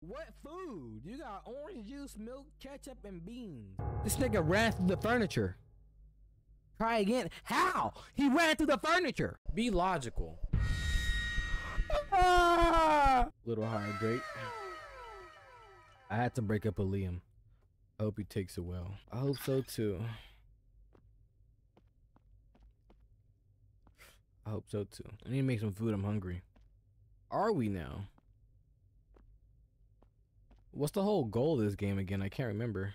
What food? You got orange juice, milk, ketchup, and beans. This nigga ran through the furniture. Try again. How? He ran through the furniture. Be logical. Little hydrate. I had to break up with Liam. I hope he takes it well. I hope so too. I hope so too. I need to make some food. I'm hungry. Are we now? What's the whole goal of this game again? I can't remember.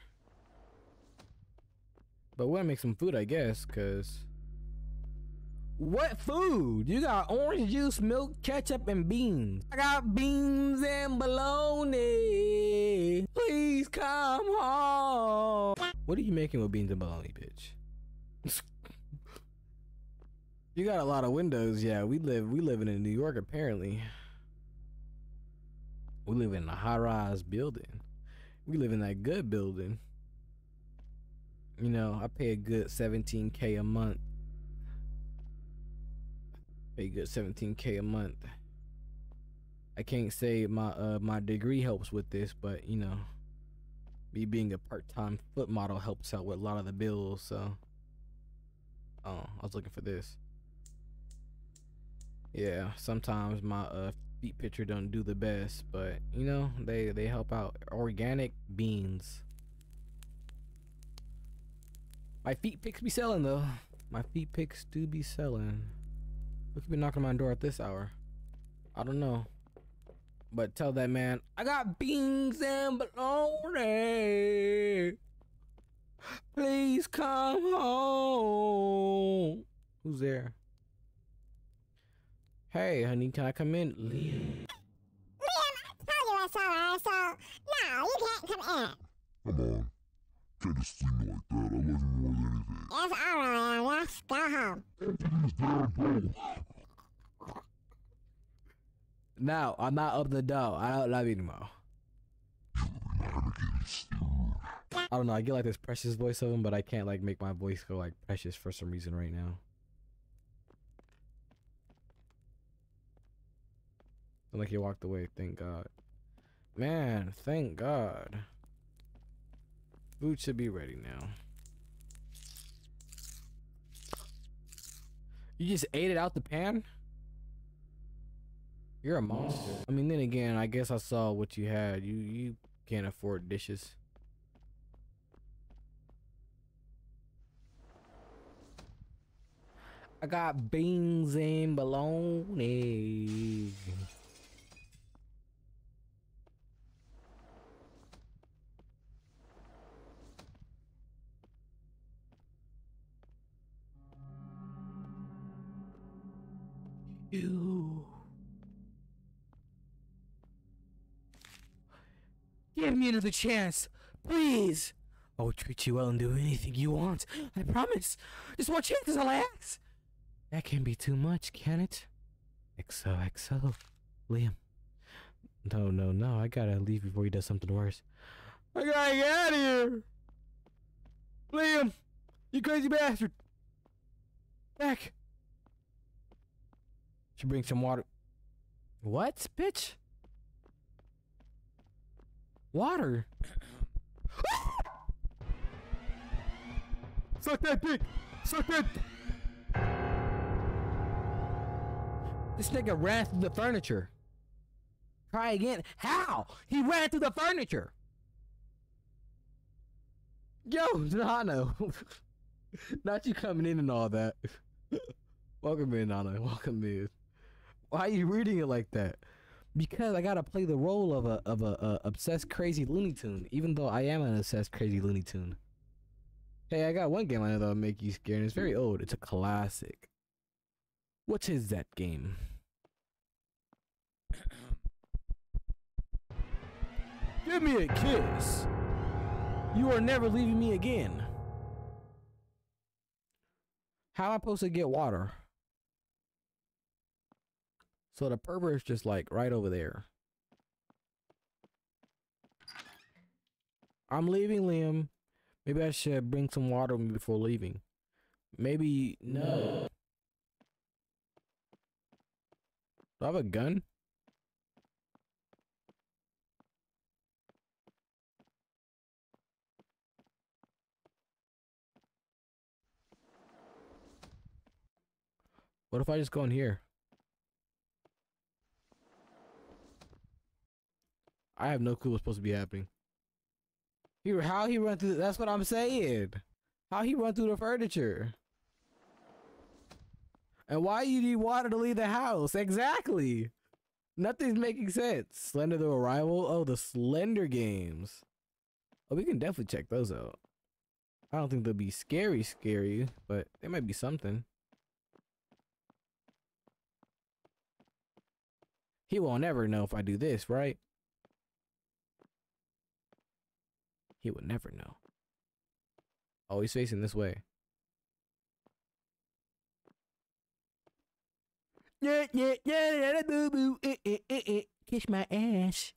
But we're gonna make some food, I guess, cause... What food? You got orange juice, milk, ketchup, and beans. I got beans and bologna. Please come home. What are you making with beans and bologna, bitch? You got a lot of windows. Yeah, we living in New York, apparently. We live in a high-rise building. We live in that good building. You know, I pay a good $17K a month. Pay a good $17K a month. I can't say my my degree helps with this, but you know, me being a part-time foot model helps out with a lot of the bills. So, oh, I was looking for this. Yeah, sometimes my feet picture don't do the best, but you know, they help out. Organic beans. My feet pics be selling though. My feet pics do be selling. Who could be knocking on my door at this hour? I don't know, but tell that man I got beans and bologna. Please come home. Who's there? Hey, honey, can I come in? Liam, I told you it's alright, so no, you can't come in. Come on, can't just sleep like that. I love you more than anything. It's alright, let's go home. Everything's down, bro. No, I'm not up the door. I don't love you anymore. I don't know. I get like this Precious voice of him, but I can't like make my voice go like Precious for some reason right now. Like he walked away. Thank God, man. Thank God. Food should be ready now. You just ate it out the pan? You're a monster. I mean, then again, I guess I saw what you had. You can't afford dishes. I got beans and bologna. You give me another chance, please. I'll treat you well and do anything you want. I promise. Just one chance is all I ask. That can be too much, can it? XOXO, Liam. No, no, no. I gotta leave before he does something worse. I gotta get out of here, Liam. You crazy bastard. Back. Should bring some water. What, bitch? Water. Suck that dick. Suck that. This nigga ran through the furniture. Try again. How? He ran through the furniture. Yo, Nano. Not you coming in and all that. Welcome in, Nano. Welcome in. Why are you reading it like that? Because I gotta play the role of a obsessed crazy Looney Tune, even though I am an obsessed crazy Looney Tune. Hey, I got one game I know that'll make you scared. It's very old. It's a classic. What is that game? Give me a kiss. You are never leaving me again. How am I supposed to get water? So the pervert's just like right over there. I'm leaving, Liam. Maybe I should bring some water with me before leaving. Maybe no. Do I have a gun? What if I just go in here? I have no clue what's supposed to be happening. How he run through? That's what I'm saying. How he run through the furniture? And why you need water to leave the house? Exactly. Nothing's making sense. Slender the Arrival. Oh, the Slender games. Oh, we can definitely check those out. I don't think they'll be scary, but they might be something. He won't ever know if I do this, right? He would never know. Oh, he's facing this way. Yeah, boo boo. Kiss my ass.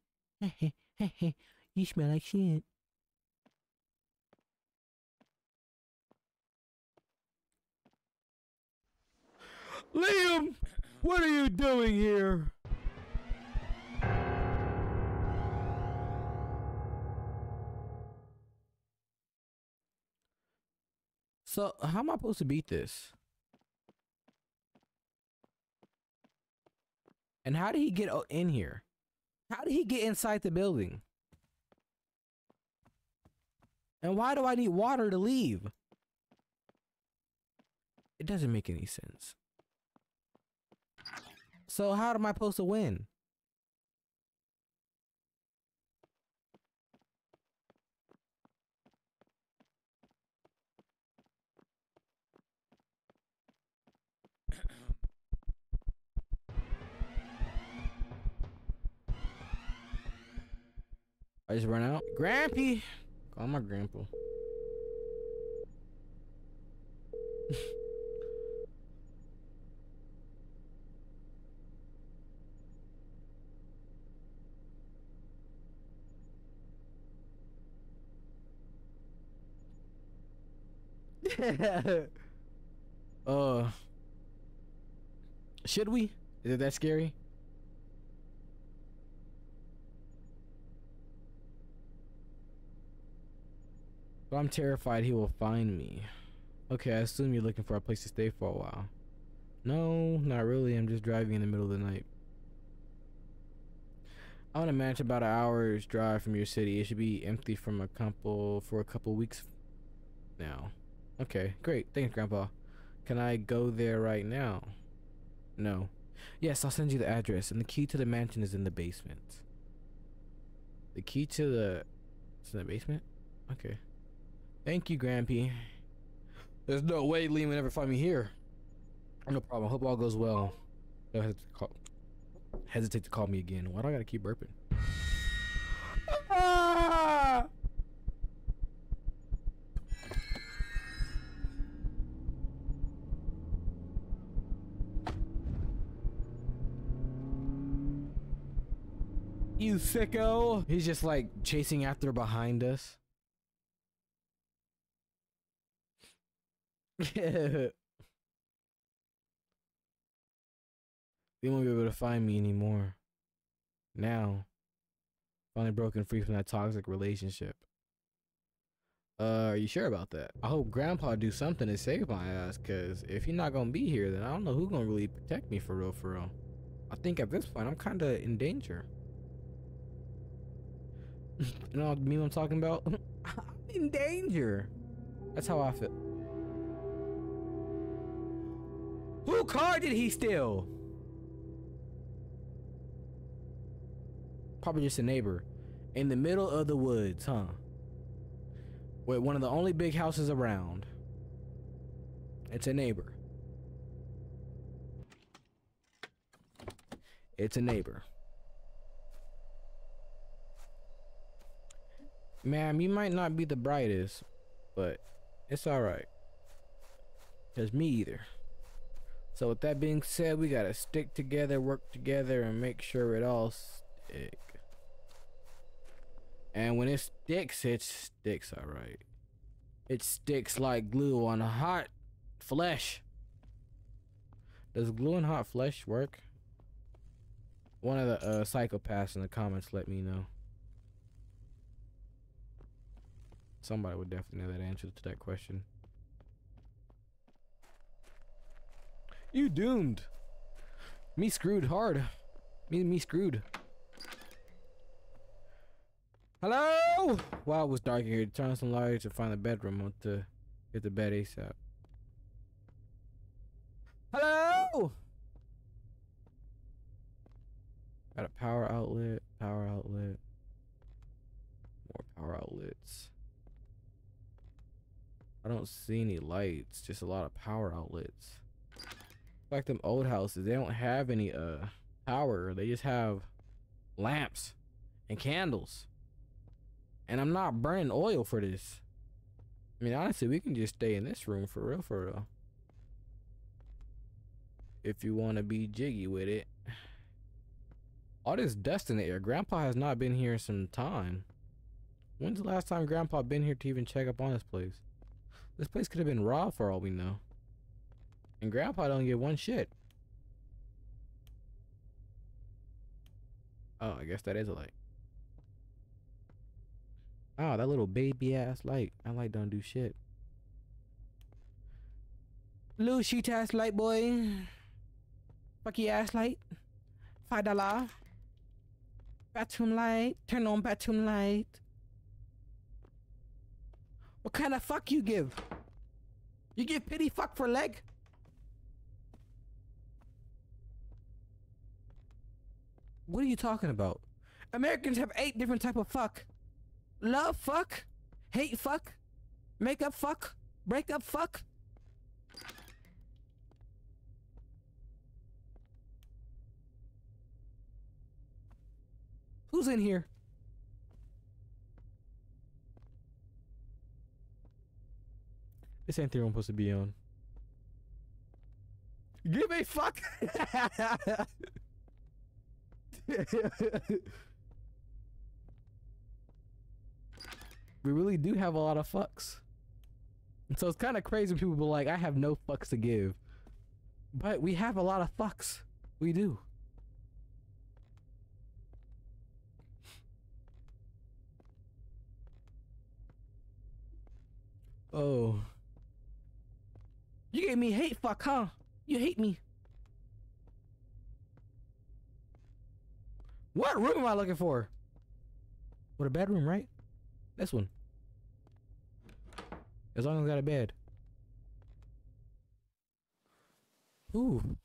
You smell like shit. Liam, what are you doing here? So, how am I supposed to beat this? And how did he get in here? How did he get inside the building? And why do I need water to leave? It doesn't make any sense. So, how am I supposed to win? I just run out. Grampy! Call my grandpa. Should we? Is it that scary? But I'm terrified he will find me. Okay, I assume you're looking for a place to stay for a while. No, not really. I'm just driving in the middle of the night. I want to manage about an hour's drive from your city. It should be empty for a couple weeks now. Okay, great. Thanks, Grandpa. Can I go there right now? No. Yes, I'll send you the address, and the key to the mansion is in the basement. The key to the... It's in the basement? Okay. Thank you, Grampy. There's no way Liam would ever find me here. No problem. Hope all goes well. Don't hesitate to call me again. Why do I gotta keep burping? Ah! You sicko! He's just like chasing after behind us. They won't be able to find me anymore. Now, finally broken free from that toxic relationship. Are you sure about that? I hope Grandpa do something to save my ass, cause if he's not gonna be here, then I don't know who's gonna really protect me for real. I think at this point I'm kinda in danger. You know what meme I'm talking about? I'm in danger. That's how I feel. Who car did he steal? Probably just a neighbor. In the middle of the woods, huh? Wait, one of the only big houses around. It's a neighbor. It's a neighbor. Ma'am, you might not be the brightest, but it's alright. Cause me either. So with that being said, we gotta stick together, work together, and make sure it all stick. And when it sticks alright. It sticks like glue on hot flesh. Does glue on hot flesh work? One of the psychopaths in the comments let me know. Somebody would definitely know that answer to that question. You doomed. Me screwed hard. Me screwed. Hello? Wow, it was dark in here. Turn on some lights to find the bedroom. I want to get the bed ASAP. Hello? Got a power outlet. Power outlet. More power outlets. I don't see any lights. Just a lot of power outlets. Like them old houses. They don't have any power. They just have lamps and candles. And I'm not burning oil for this. I mean, honestly, we can just stay in this room for real, If you want to be jiggy with it. All this dust in the air. Grandpa has not been here in some time. When's the last time Grandpa been here to even check up on this place? This place could have been robbed for all we know. And Grandpa don't get one shit. Oh, I guess that is a light. Oh, that little baby ass light. That light don't do shit. Little sheet ass light, boy. Fucky ass light. $5. Bathroom light. Turn on bathroom light. What kind of fuck you give? You give pity fuck for leg? What are you talking about? Americans have 8 different type of fuck. Love fuck, hate fuck, make up fuck, break up fuck. Who's in here? This ain't the room I'm supposed to be on. Give a fuck. We really do have a lot of fucks. And so it's kind of crazy when people be like, I have no fucks to give. But we have a lot of fucks. We do. Oh. You gave me hate fuck, huh? You hate me. What room am I looking for? What, a bedroom, right? This one. As long as I got a bed. Ooh.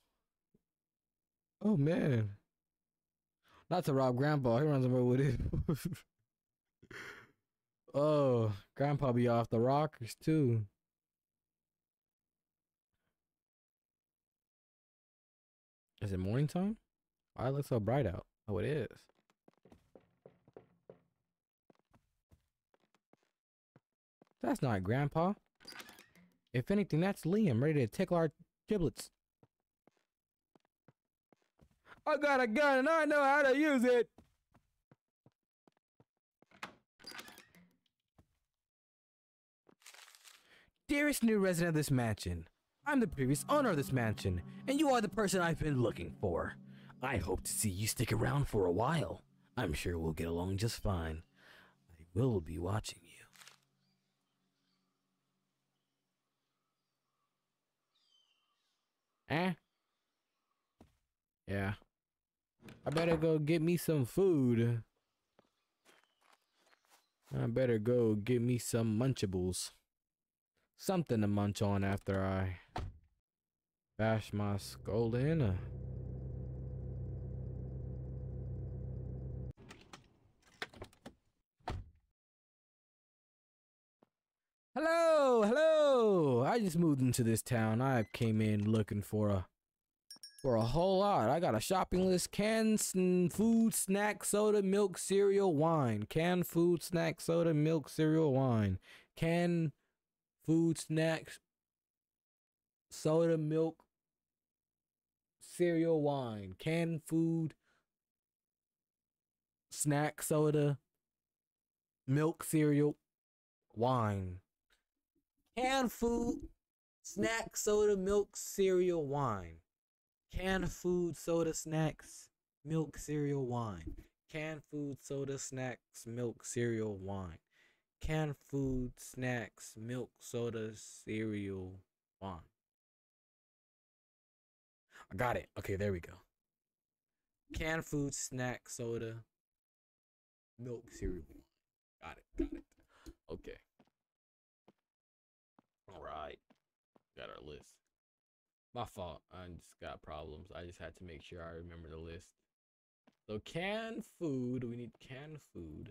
Oh man. Not to rob Grandpa. He runs over with it. Oh, Grandpa be off the rockers too. Is it morning time? Why it looks so bright out? Oh, it is. That's not Grandpa. If anything, that's Liam, ready to tickle our giblets. I got a gun and I know how to use it. Dearest new resident of this mansion, I'm the previous owner of this mansion, and you are the person I've been looking for. I hope to see you stick around for a while. I'm sure we'll get along just fine. I will be watching you. Eh? Yeah. I better go get me some food. I better go get me some munchables. Something to munch on after I bash my skull in. Hello, hello. I just moved into this town. I came in looking for a whole lot. I got a shopping list: canned food, snack, soda, milk, cereal, wine. Canned food, snack, soda, milk, cereal, wine. Canned food, snacks, soda, milk, cereal, wine. Canned food, snack, soda, milk, cereal, wine. Canned food, snack, soda, milk, cereal, wine. Canned food, soda, snacks, milk, cereal, wine. Canned food, soda, snacks, milk, cereal, wine. Canned food, snacks, milk, soda, cereal, wine. I got it. Okay, there we go. Canned food, snack, soda, milk, cereal. Got it. Got it. Okay. All right. Got our list. My fault. I just got problems. I just had to make sure I remember the list. So canned food. We need canned food.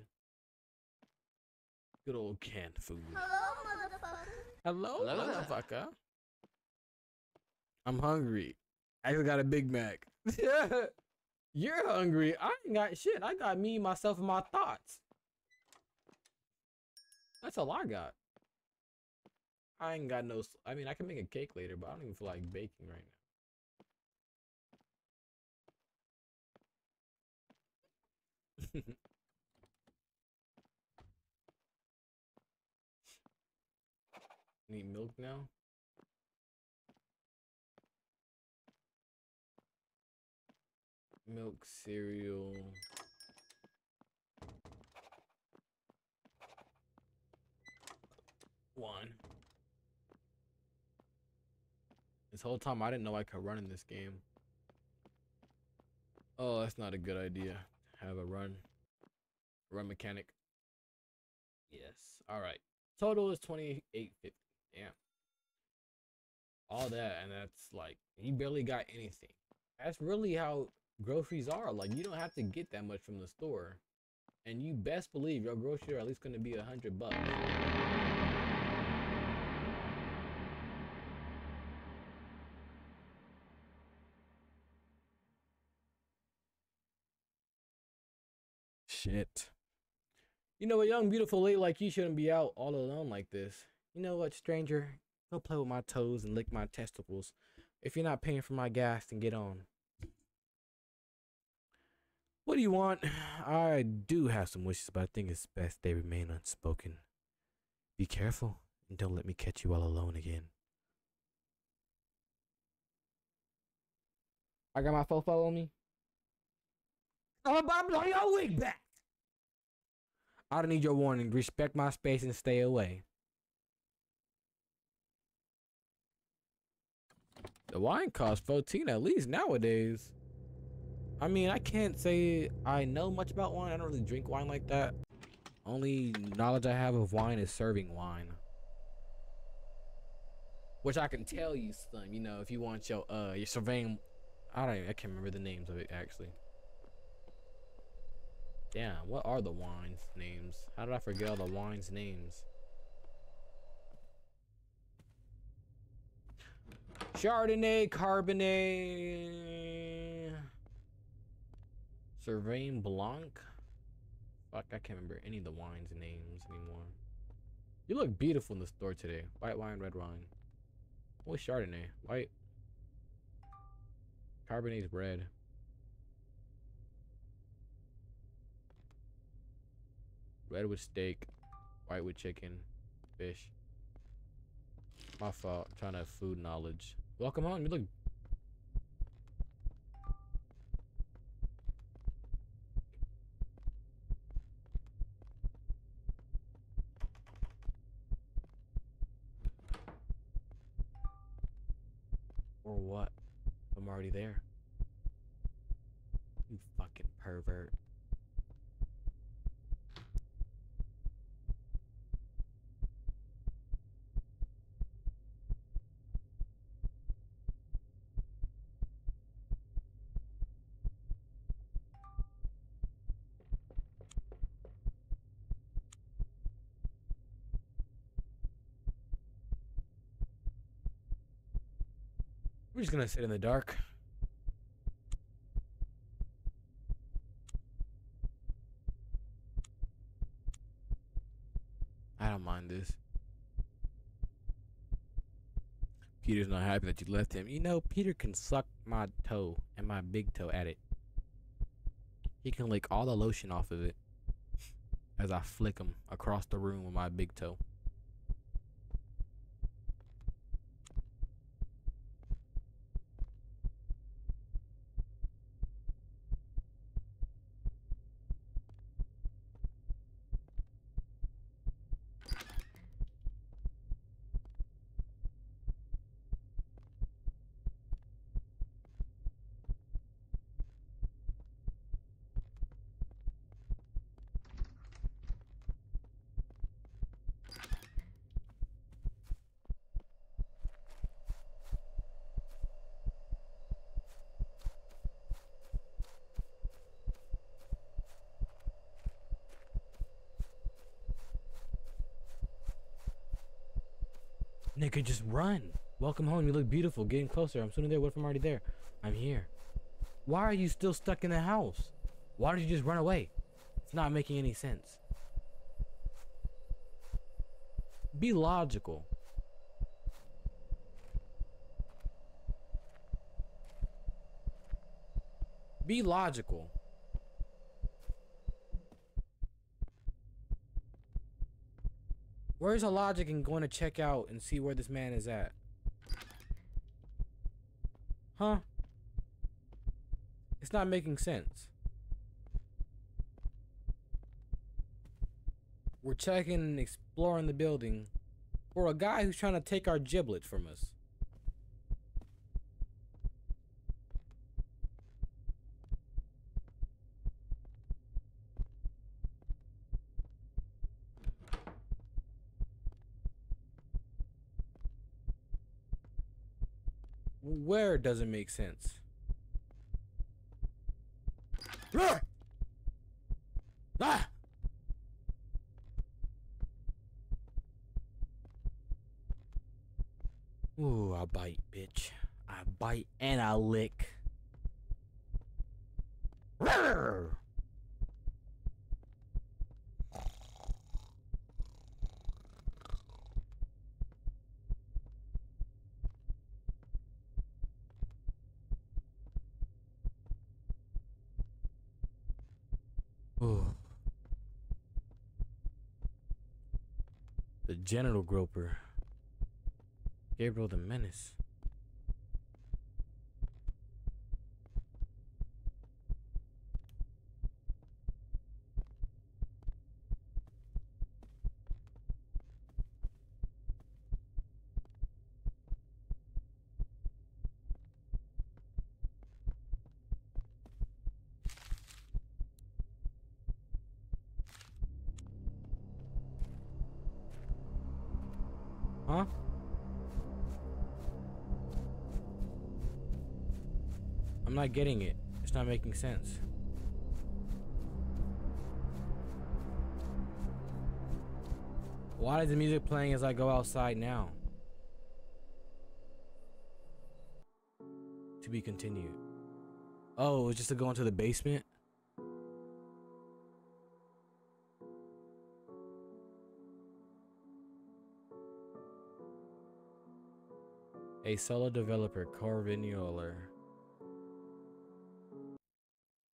Good old canned food. Hello, motherfucker. Hello, motherfucker. I'm hungry. I just got a Big Mac. You're hungry. I ain't got shit. I got me, myself, and my thoughts. That's all I got. I ain't got no... I mean, I can make a cake later, but I don't even feel like baking right now. Need milk now? Milk, cereal. One. This whole time I didn't know I could run in this game. Oh, that's not a good idea. Have a run mechanic. Yes. All right. Total is 28.50. Damn. All that, and that's like you barely got anything. That's really how groceries are. Like you don't have to get that much from the store, and you best believe your groceries are at least going to be $100. Shit. You know, a young, beautiful lady like you shouldn't be out all alone like this. You know what, stranger? Go play with my toes and lick my testicles. If you're not paying for my gas, then get on. What do you want? I do have some wishes, but I think it's best they remain unspoken. Be careful and don't let me catch you all alone again. I got my fofo on me. I'm about to blow your wig back. I don't need your warning. Respect my space and stay away. The wine costs 14 at least nowadays. I mean, I can't say I know much about wine. I don't really drink wine like that. Only knowledge I have of wine is serving wine. Which I can tell you some, you know, if you want your surveying. I can't remember the names of it actually. Damn, what are the wines' names? How did I forget all the wines' names? Chardonnay, Cabernet, Sauvignon Blanc. Fuck, I can't remember any of the wines' names anymore. You look beautiful in the store today. White wine, red wine. What's Chardonnay? White. Carbonat's red. Red with steak, white with chicken, fish. My fault, I'm trying to have food knowledge. Welcome home, you look. Or what? I'm already there. You fucking pervert. We're just gonna sit in the dark. I don't mind this. Peter's not happy that you left him. You know, Peter can suck my toe and my big toe at it. He can lick all the lotion off of it as I flick him across the room with my big toe. Nigga, just run. Welcome home. You look beautiful. Getting closer. I'm soon there. What if I'm already there? I'm here. Why are you still stuck in the house? Why did you just run away? It's not making any sense. Be logical. Be logical. Where's the logic in going to check out and see where this man is at? Huh? It's not making sense. We're checking and exploring the building for a guy who's trying to take our giblets from us. Where does it make sense? Ah! Ooh, I bite, bitch. I bite and I lick. The genital groper. Gabriel the Menace. Huh? I'm not getting it. It's not making sense. Why is the music playing as I go outside now? To be continued. Oh, it was just to go into the basement? A solo developer, Corvinioler.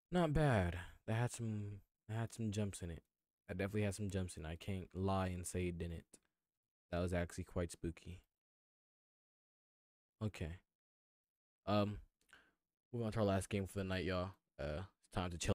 Not bad. That had some jumps in it. That definitely had some jumps in it. I can't lie and say it didn't. That was actually quite spooky. Okay. We're on to our last game for the night, y'all. It's time to chill.